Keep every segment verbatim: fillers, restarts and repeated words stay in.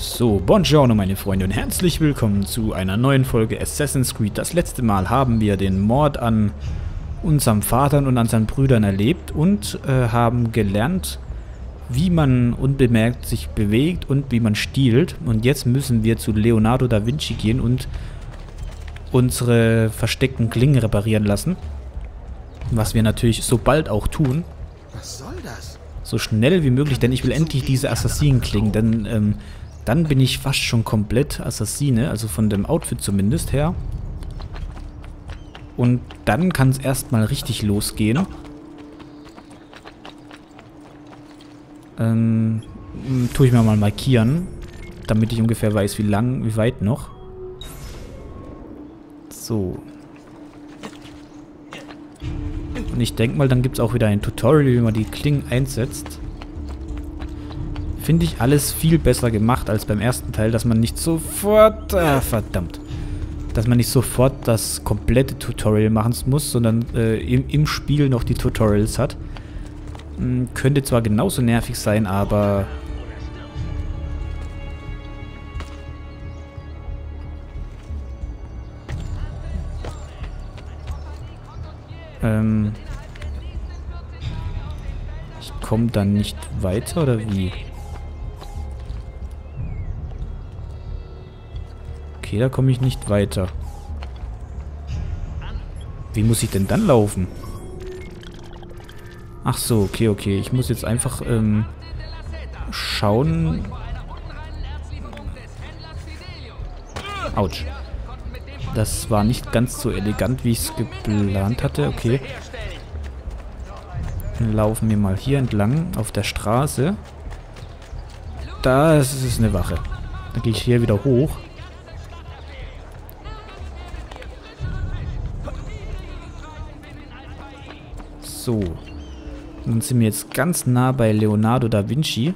So, buongiorno meine Freunde und herzlich willkommen zu einer neuen Folge Assassin's Creed. Das letzte Mal haben wir den Mord an unserem Vater und an seinen Brüdern erlebt und äh, haben gelernt, wie man unbemerkt sich bewegt und wie man stiehlt. Und jetzt müssen wir zu Leonardo da Vinci gehen und unsere versteckten Klingen reparieren lassen. Was wir natürlich so bald auch tun. Was soll das? So schnell wie möglich, denn ich will endlich diese Assassinen-Klingen, denn ähm, dann bin ich fast schon komplett Assassine, also von dem Outfit zumindest her. Und dann kann es erstmal richtig losgehen. Ähm, tue ich mir mal markieren, damit ich ungefähr weiß, wie lang, wie weit noch. So. Und ich denke mal, dann gibt es auch wieder ein Tutorial, wie man die Klingen einsetzt. Finde ich alles viel besser gemacht als beim ersten Teil, dass man nicht sofort, ah, verdammt, dass man nicht sofort das komplette Tutorial machen muss, sondern äh, im, im Spiel noch die Tutorials hat. Hm, könnte zwar genauso nervig sein, aber ähm, ich komme dann nicht weiter, oder wie? Okay, da komme ich nicht weiter. Wie muss ich denn dann laufen? Ach so, okay, okay. Ich muss jetzt einfach ähm, schauen. Autsch. Das war nicht ganz so elegant, wie ich es geplant hatte. Okay. Dann laufen wir mal hier entlang auf der Straße. Da ist es eine Wache. Dann gehe ich hier wieder hoch. So, dann sind wir jetzt ganz nah bei Leonardo da Vinci.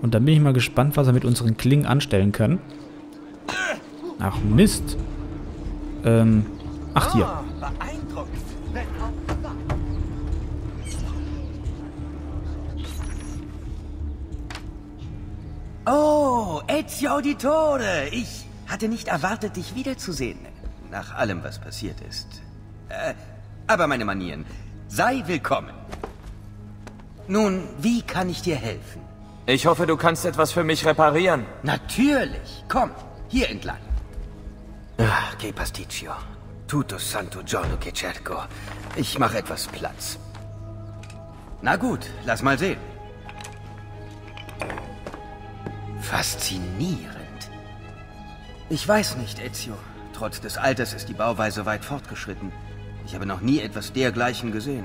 Und dann bin ich mal gespannt, was er mit unseren Klingen anstellen kann. Ach Mist. Ähm, ach hier. Oh, Ezio Auditore. Ich hatte nicht erwartet, dich wiederzusehen. Nach allem, was passiert ist. Äh... Aber meine Manieren, sei willkommen. Nun, wie kann ich dir helfen? Ich hoffe, du kannst etwas für mich reparieren. Natürlich. Komm, hier entlang. Ah, che pasticcio. Tutto santo giorno che cerco. Ich mache etwas Platz. Na gut, lass mal sehen. Faszinierend. Ich weiß nicht, Ezio. Trotz des Alters ist die Bauweise weit fortgeschritten. Ich habe noch nie etwas dergleichen gesehen.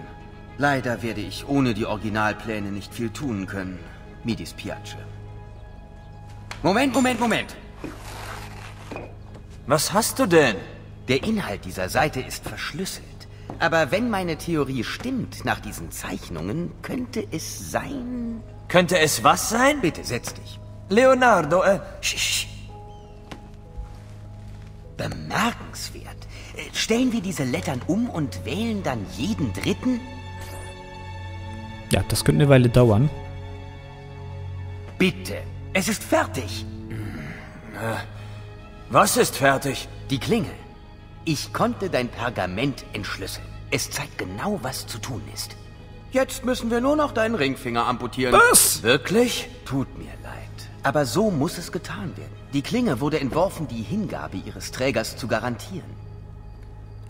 Leider werde ich ohne die Originalpläne nicht viel tun können. Mi dispiace. Moment, Moment, Moment! Was hast du denn? Der Inhalt dieser Seite ist verschlüsselt. Aber wenn meine Theorie stimmt, nach diesen Zeichnungen, könnte es sein... Könnte es was sein? Bitte, setz dich. Leonardo, äh... Sch, sch. Bemerkenswert. Stellen wir diese Lettern um und wählen dann jeden dritten? Ja, das könnte eine Weile dauern. Bitte, es ist fertig. Was ist fertig? Die Klinge. Ich konnte dein Pergament entschlüsseln. Es zeigt genau, was zu tun ist. Jetzt müssen wir nur noch deinen Ringfinger amputieren. Was? Wirklich? Tut mir leid. Aber so muss es getan werden. Die Klinge wurde entworfen, die Hingabe ihres Trägers zu garantieren.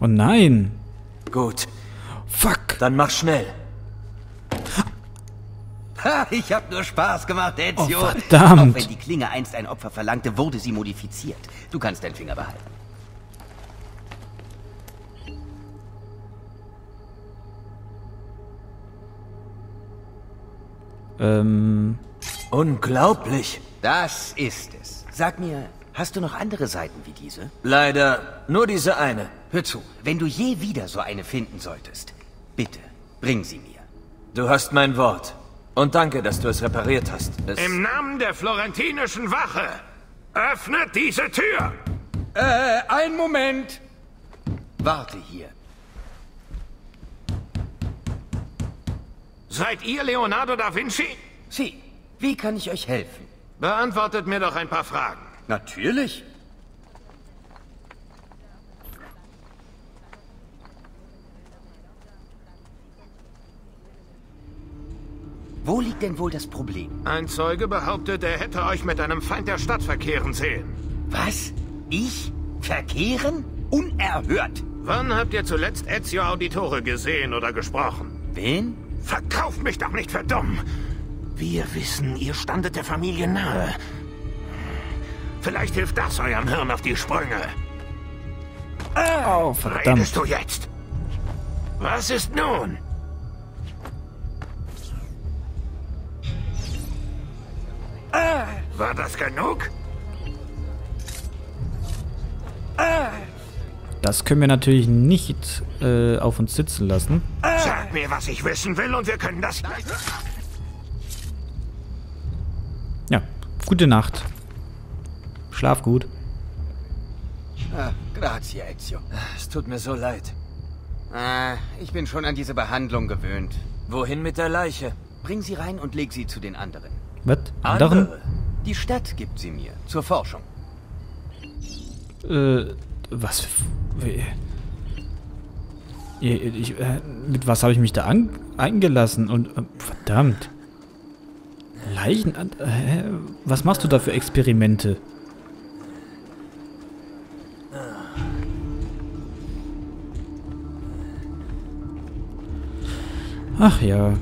Oh nein. Gut. Fuck. Dann mach schnell. Ha, ich hab nur Spaß gemacht, Ezio. Oh, verdammt. Auch wenn die Klinge einst ein Opfer verlangte, wurde sie modifiziert. Du kannst deinen Finger behalten. Ähm. Unglaublich. Das ist es. Sag mir... Hast du noch andere Seiten wie diese? Leider nur diese eine. Hör zu, wenn du je wieder so eine finden solltest, bitte bring sie mir. Du hast mein Wort. Und danke, dass du es repariert hast. Es Im Namen der florentinischen Wache, öffnet diese Tür! Äh, einen Moment. Warte hier. Seid ihr Leonardo da Vinci? Sie. Wie kann ich euch helfen? Beantwortet mir doch ein paar Fragen. Natürlich. Wo liegt denn wohl das Problem? Ein Zeuge behauptet, er hätte euch mit einem Feind der Stadt verkehren sehen. Was? Ich? Verkehren? Unerhört! Wann habt ihr zuletzt Ezio Auditore gesehen oder gesprochen? Wen? Verkauft mich doch nicht für dumm! Wir wissen, ihr standet der Familie nahe. Vielleicht hilft das eurem Hirn auf die Sprünge. Oh, verdammt. Redest du jetzt? Was ist nun? Ah. War das genug? Ah. Das können wir natürlich nicht äh, auf uns sitzen lassen. Ah. Sag mir, was ich wissen will, und wir können das... Ja, gute Nacht. Schlaf gut. Ah, grazie, Ezio. Es tut mir so leid. Ah, ich bin schon an diese Behandlung gewöhnt. Wohin mit der Leiche? Bring sie rein und leg sie zu den anderen. Was? Anderen? Die Stadt gibt sie mir. Zur Forschung. Äh, was? Ich, äh, mit was habe ich mich da an, eingelassen? Und, äh, verdammt. Leichen? Äh, was machst du da für Experimente? Ach ja.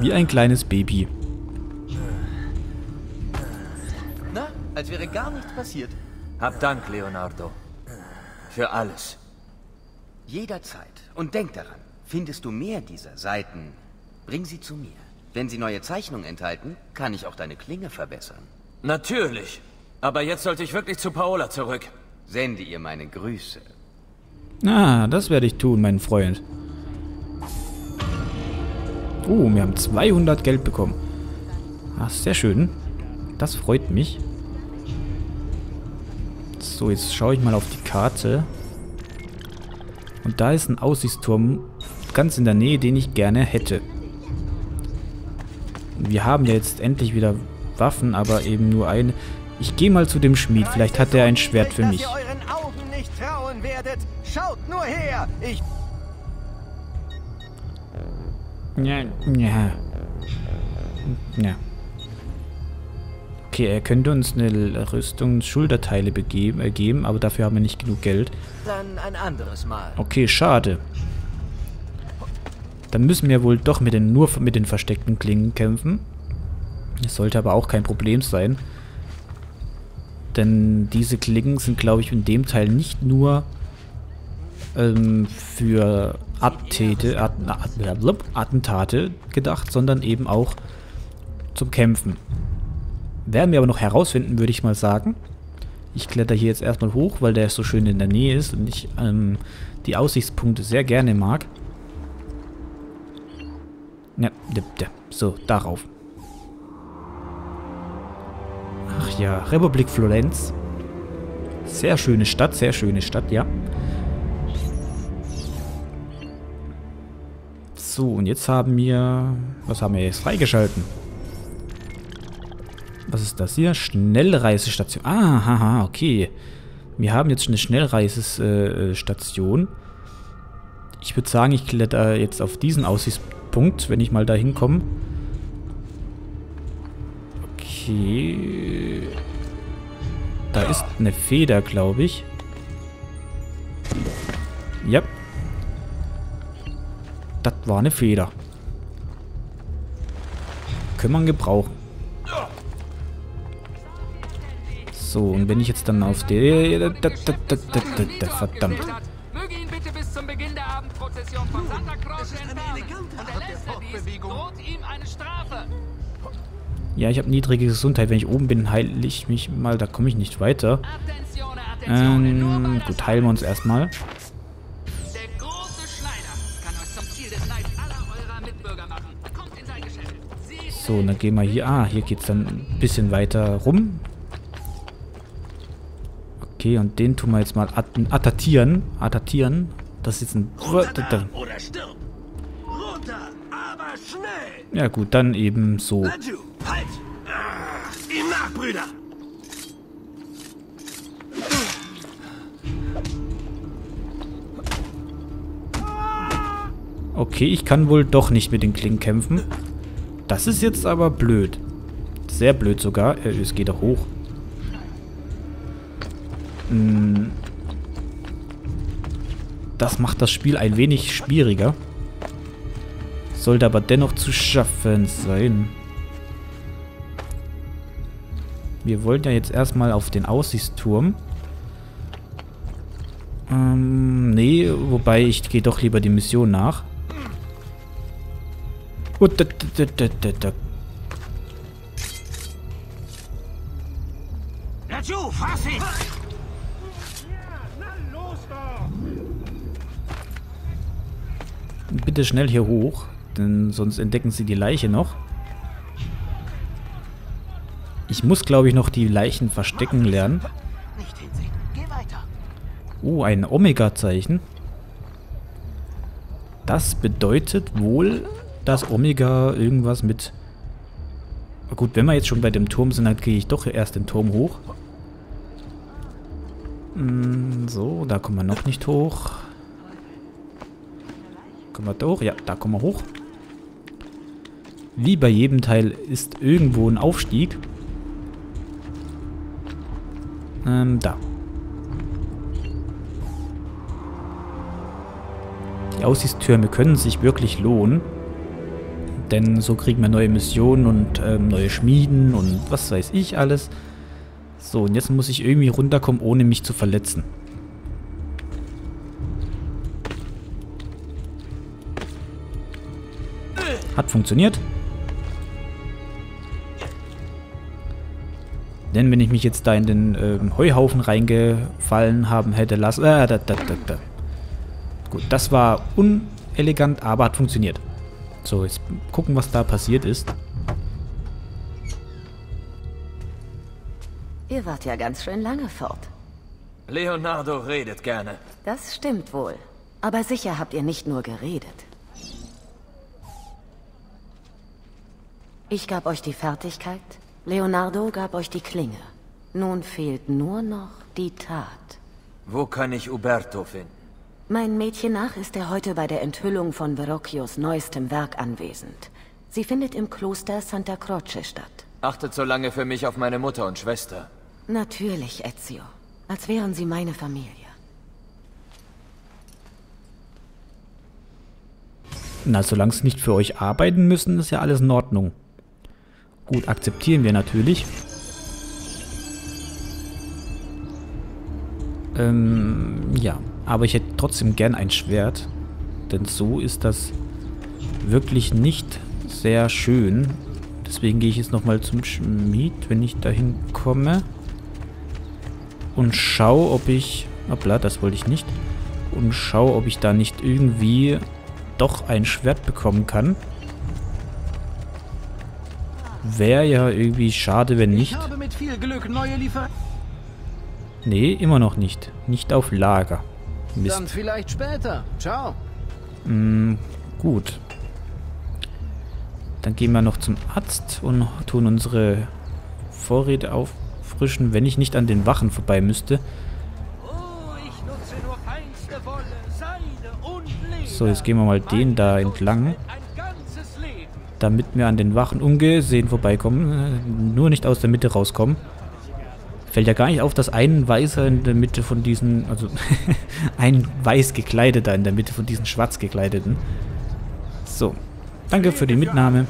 Wie ein kleines Baby. Na, als wäre gar nichts passiert. Hab Dank, Leonardo. Für alles. Jederzeit. Und denk daran, findest du mehr dieser Seiten, bring sie zu mir. Wenn sie neue Zeichnungen enthalten, kann ich auch deine Klinge verbessern. Natürlich. Aber jetzt sollte ich wirklich zu Paola zurück. Sende ihr meine Grüße. Ah, das werde ich tun, mein Freund. Oh, wir haben zweihundert Geld bekommen. Ach, sehr schön. Das freut mich. So, jetzt schaue ich mal auf die Karte. Und da ist ein Aussichtsturm ganz in der Nähe, den ich gerne hätte. Wir haben ja jetzt endlich wieder Waffen, aber eben nur eine. Ich gehe mal zu dem Schmied. Vielleicht hat er ein Schwert für mich. Dass ihr euren Augen nicht trauen werdet. Schaut nur her. Ich... Ja, ja. Ja. Okay, er könnte uns eine Rüstung Schulterteile begeben, äh, geben, aber dafür haben wir nicht genug Geld. Dann ein anderes Mal. Okay, schade. Dann müssen wir wohl doch mit den, nur mit den versteckten Klingen kämpfen. Das sollte aber auch kein Problem sein. Denn diese Klingen sind, glaube ich, in dem Teil nicht nur ähm, für... Attentate, At Attentate gedacht, sondern eben auch zum Kämpfen. Werden wir aber noch herausfinden, würde ich mal sagen. Ich kletter hier jetzt erstmal hoch, weil der so schön in der Nähe ist und ich ähm, die Aussichtspunkte sehr gerne mag. Ja, so, darauf. Ach ja, Republik Florenz. Sehr schöne Stadt, sehr schöne Stadt, ja. So, und jetzt haben wir... Was haben wir jetzt freigeschalten? Was ist das hier? Schnellreisestation. Ah, haha, okay. Wir haben jetzt eine Schnellreisestation. Ich würde sagen, ich kletter jetzt auf diesen Aussichtspunkt, wenn ich mal da hinkomme. Okay. Da ist eine Feder, glaube ich. Ja. Das war eine Feder. Können wir gebrauchen. So, und wenn ich jetzt dann auf der... Verdammt. Möge ihn bitte bis zum Beginn der Abendprozession von Santa Croce entfernen. Und der letzte Dienst droht ihm eine Strafe. Ja, ich habe niedrige Gesundheit. Wenn ich oben bin, heile ich mich mal. Da komme ich nicht weiter. Ähm, gut, heilen wir uns erstmal. So, und dann gehen wir hier. Ah, hier geht es dann ein bisschen weiter rum. Okay, und den tun wir jetzt mal at attackieren. Attackieren. Das ist jetzt ein... Runter, oder stirb. Runter, aber schnell. Ja gut, dann eben so. Halt! Ihm nach, Brüder! Okay, ich kann wohl doch nicht mit den Klingen kämpfen. Das ist jetzt aber blöd. Sehr blöd sogar. Äh, es geht doch hoch. Das macht das Spiel ein wenig schwieriger. Sollte aber dennoch zu schaffen sein. Wir wollten ja jetzt erstmal auf den Aussichtsturm. Ähm, nee, wobei ich gehe doch lieber die Mission nach. Oh, da, da, da, da, da. Bitte schnell hier hoch, denn sonst entdecken sie die Leiche noch. Ich muss, glaube ich, noch die Leichen verstecken lernen. Oh, ein Omega-Zeichen. Das bedeutet wohl, dass Omega irgendwas mit... Gut, wenn wir jetzt schon bei dem Turm sind, dann gehe ich doch erst den Turm hoch. So, da kommen wir noch nicht hoch. Kommen wir da hoch? Ja, da kommen wir hoch. Wie bei jedem Teil ist irgendwo ein Aufstieg. Ähm, da. Die Aussichtstürme können sich wirklich lohnen. Denn so kriegen wir neue Missionen und ähm, neue Schmieden und was weiß ich alles. So, und jetzt muss ich irgendwie runterkommen, ohne mich zu verletzen. Hat funktioniert. Denn wenn ich mich jetzt da in den ähm, Heuhaufen reingefallen haben hätte lassen... Äh, da, da, da, da. Gut, das war unelegant, aber hat funktioniert. So, jetzt gucken, was da passiert ist. Ihr wart ja ganz schön lange fort. Leonardo redet gerne. Das stimmt wohl. Aber sicher habt ihr nicht nur geredet. Ich gab euch die Fertigkeit, Leonardo gab euch die Klinge. Nun fehlt nur noch die Tat. Wo kann ich Uberto finden? Mein Mädchen nach ist er heute bei der Enthüllung von Verrocchios neuestem Werk anwesend. Sie findet im Kloster Santa Croce statt. Achtet so lange für mich auf meine Mutter und Schwester. Natürlich, Ezio. Als wären sie meine Familie. Na, solange sie nicht für euch arbeiten müssen, ist ja alles in Ordnung. Gut, akzeptieren wir natürlich. Ähm, ja. Aber ich hätte trotzdem gern ein Schwert. Denn so ist das wirklich nicht sehr schön. Deswegen gehe ich jetzt nochmal zum Schmied, wenn ich dahin komme. Und schaue, ob ich... Hoppla, das wollte ich nicht. Und schaue, ob ich da nicht irgendwie doch ein Schwert bekommen kann. Wäre ja irgendwie schade, wenn nicht. Ich habe mit viel Glück neue Liefer... Nee, immer noch nicht. Nicht auf Lager. Mist. Dann vielleicht später. Ciao. Mm, gut. Dann gehen wir noch zum Arzt und tun unsere Vorräte auffrischen, wenn ich nicht an den Wachen vorbei müsste. So, jetzt gehen wir mal den da entlang. Damit wir an den Wachen ungesehen vorbeikommen. Nur nicht aus der Mitte rauskommen. Fällt ja gar nicht auf, dass ein Weißer in der Mitte von diesen, also ein weiß gekleideter in der Mitte von diesen schwarz gekleideten. So, danke für die Mitnahme.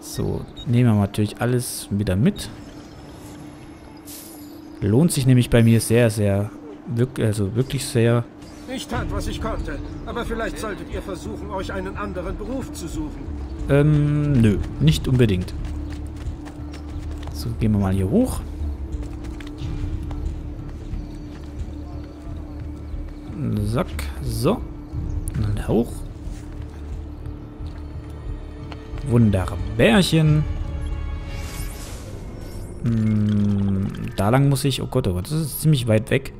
So, nehmen wir natürlich alles wieder mit. Lohnt sich nämlich bei mir sehr, sehr, wirklich, also wirklich sehr. Ich tat, was ich konnte, aber vielleicht solltet ihr versuchen, euch einen anderen Beruf zu suchen. Ähm, nö, nicht unbedingt. So, gehen wir mal hier hoch. Sack. So. Und dann hoch. Wunderbärchen. Hm, da lang muss ich... Oh Gott, oh Gott. Das ist ziemlich weit weg.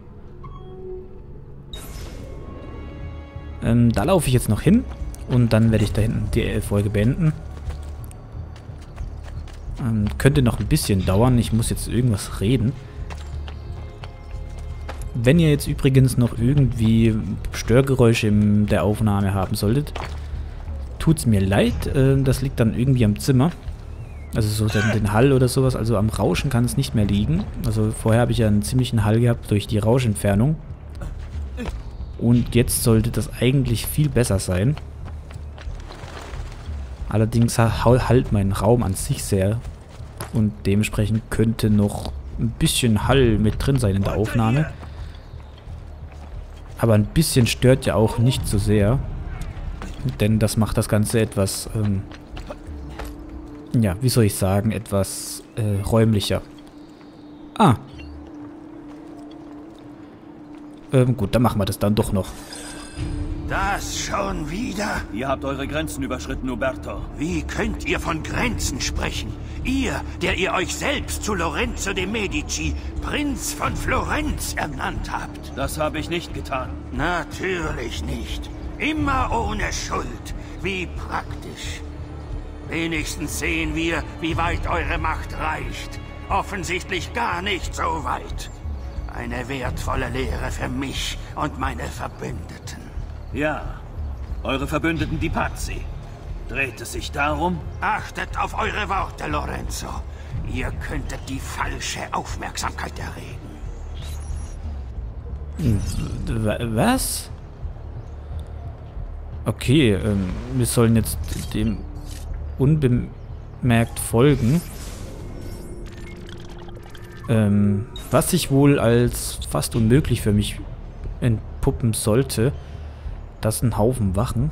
Ähm, da laufe ich jetzt noch hin. Und dann werde ich da hinten die Folge beenden. Ähm, könnte noch ein bisschen dauern. Ich muss jetzt irgendwas reden. Wenn ihr jetzt übrigens noch irgendwie Störgeräusche in der Aufnahme haben solltet, tut's mir leid. Äh, das liegt dann irgendwie am Zimmer. Also so den, den Hall oder sowas. Also am Rauschen kann es nicht mehr liegen. Also vorher habe ich ja einen ziemlichen Hall gehabt durch die Rauschentfernung. Und jetzt sollte das eigentlich viel besser sein. Allerdings halt mein Raum an sich sehr. Und dementsprechend könnte noch ein bisschen Hall mit drin sein in der Aufnahme. Aber ein bisschen stört ja auch nicht so sehr. Denn das macht das Ganze etwas... Ähm, ja, wie soll ich sagen? Etwas äh, räumlicher. Ah. Ähm, gut, dann machen wir das dann doch noch. Das schon wieder? Ihr habt eure Grenzen überschritten, Umberto. Wie könnt ihr von Grenzen sprechen? Ihr, der ihr euch selbst zu Lorenzo de Medici, Prinz von Florenz, ernannt habt. Das habe ich nicht getan. Natürlich nicht. Immer ohne Schuld. Wie praktisch. Wenigstens sehen wir, wie weit eure Macht reicht. Offensichtlich gar nicht so weit. Eine wertvolle Lehre für mich und meine Verbündeten. Ja, eure Verbündeten, die Pazzi. Dreht es sich darum? Achtet auf eure Worte, Lorenzo. Ihr könntet die falsche Aufmerksamkeit erregen. Was? Okay, ähm, wir sollen jetzt dem unbemerkt folgen. Ähm, was sich wohl als fast unmöglich für mich entpuppen sollte. Das sind Haufen Wachen.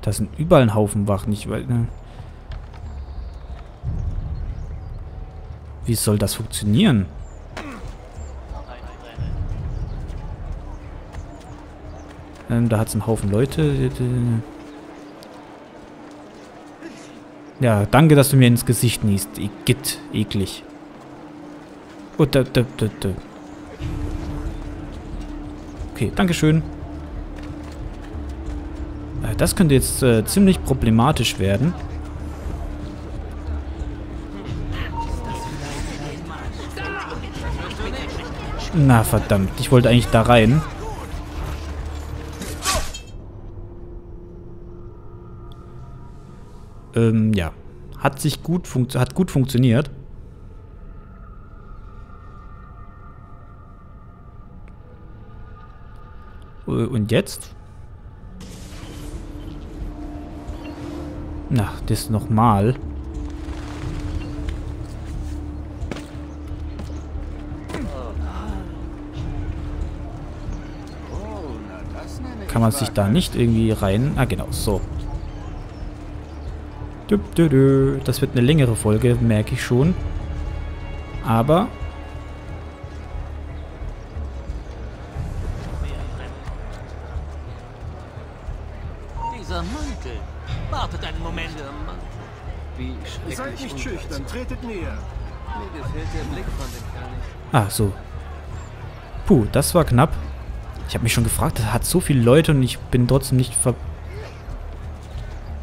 Das sind überall ein Haufen Wachen. Ich weiß, ne? Wie soll das funktionieren? Ähm, da hat es einen Haufen Leute. Ja, danke, dass du mir ins Gesicht niest. Igitt, eklig. Oh, da, da, da, da. Okay, dankeschön. Das könnte jetzt äh, ziemlich problematisch werden. Na, verdammt. Ich wollte eigentlich da rein. Ähm, ja. Hat sich gut funkt- hat gut funktioniert. Und jetzt? Na, das nochmal. Kann man sich da nicht irgendwie rein... Ah, genau, so. Das wird eine längere Folge, merke ich schon. Aber... Ah, so. Puh, das war knapp. Ich habe mich schon gefragt, das hat so viele Leute und ich bin trotzdem nicht ver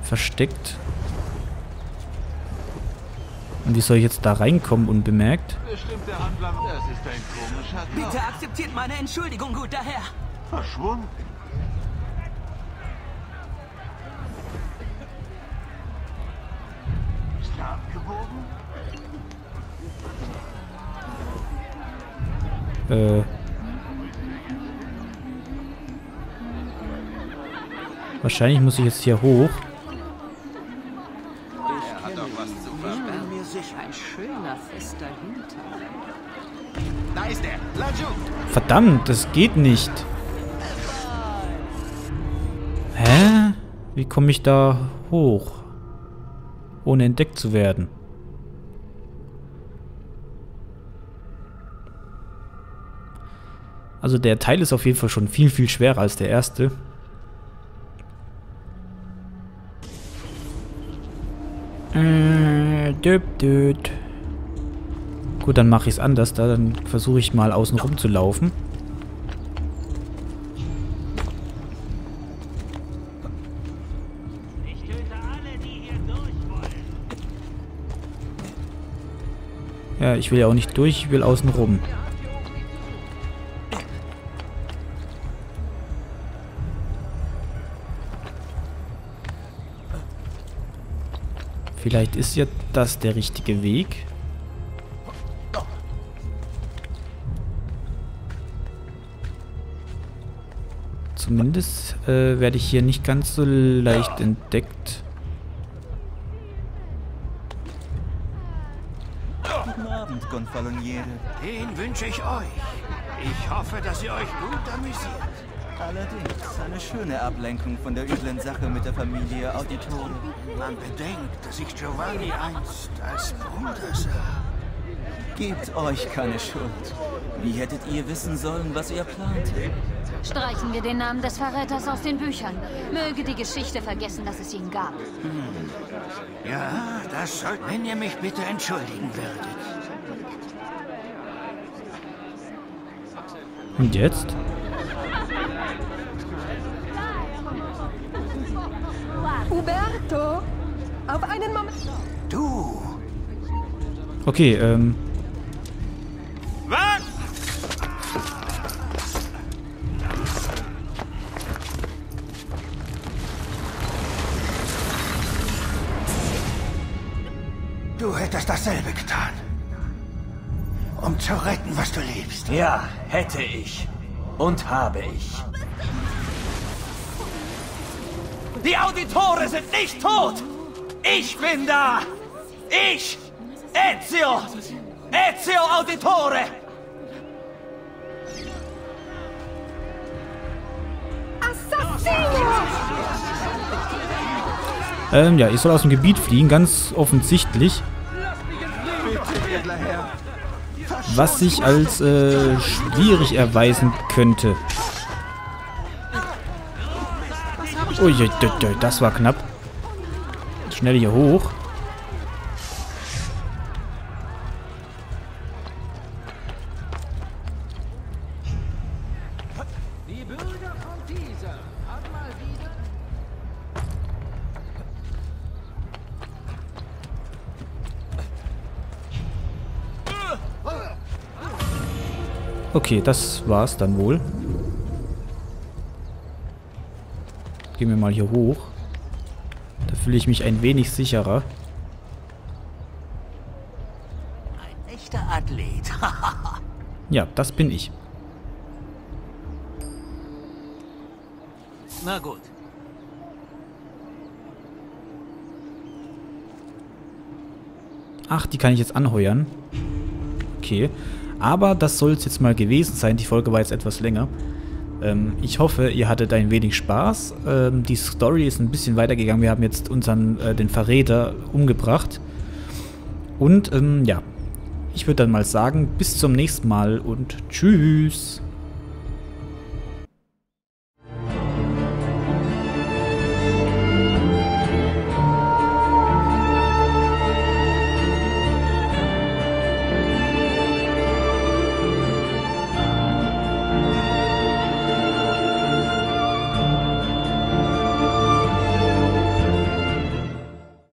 versteckt. Und wie soll ich jetzt da reinkommen unbemerkt? Bitte akzeptiert meine Entschuldigung, guter Herr. Verschwunden. Äh. Wahrscheinlich muss ich jetzt hier hoch. Er hat doch was zu verbergen. Mir sich ein schöner fester Hinterhalt. Da ist er. Laju. Verdammt, das geht nicht. Hä? Wie komme ich da hoch? Ohne entdeckt zu werden. Also der Teil ist auf jeden Fall schon viel, viel schwerer als der erste. Äh, döp, döp. Gut, dann mache ich es anders. Da. Dann versuche ich mal außen rum zu laufen. Ja, ich will ja auch nicht durch, ich will außen rum. Vielleicht ist ja das der richtige Weg. Zumindest äh, werde ich hier nicht ganz so leicht entdeckt. Guten Abend, Gonfaloniere. Den wünsche ich euch. Ich hoffe, dass ihr euch gut amüsiert. Allerdings eine schöne Ablenkung von der üblen Sache mit der Familie Auditore. Man bedenkt, dass ich Giovanni einst als Bruder sah. Gebt euch keine Schuld. Wie hättet ihr wissen sollen, was ihr plant? Streichen wir den Namen des Verräters aus den Büchern. Möge die Geschichte vergessen, dass es ihn gab. Hm. Ja, das sollt, wenn ihr mich bitte entschuldigen würdet. Und jetzt? Uberto, auf einen Moment. Du. Okay, ähm. Was? Du hättest dasselbe getan. Um zu retten, was du liebst. Ja, hätte ich. Und habe ich. Die Auditore sind nicht tot! Ich bin da! Ich! Ezio! Ezio Auditore! Ähm, ja, ich soll aus dem Gebiet fliehen, ganz offensichtlich. Was sich als äh, schwierig erweisen könnte. Ui, das war knapp. Schnell hier hoch. Okay, das war's dann wohl. Gehen wir mal hier hoch. Da fühle ich mich ein wenig sicherer. Ein echter Athlet. Ja, das bin ich. Na gut. Ach, die kann ich jetzt anheuern. Okay. Aber das soll es jetzt mal gewesen sein. Die Folge war jetzt etwas länger. Ähm, ich hoffe, ihr hattet ein wenig Spaß. Ähm, die Story ist ein bisschen weitergegangen. Wir haben jetzt unseren, äh, den Verräter umgebracht. Und ähm, ja, ich würde dann mal sagen, bis zum nächsten Mal und tschüss.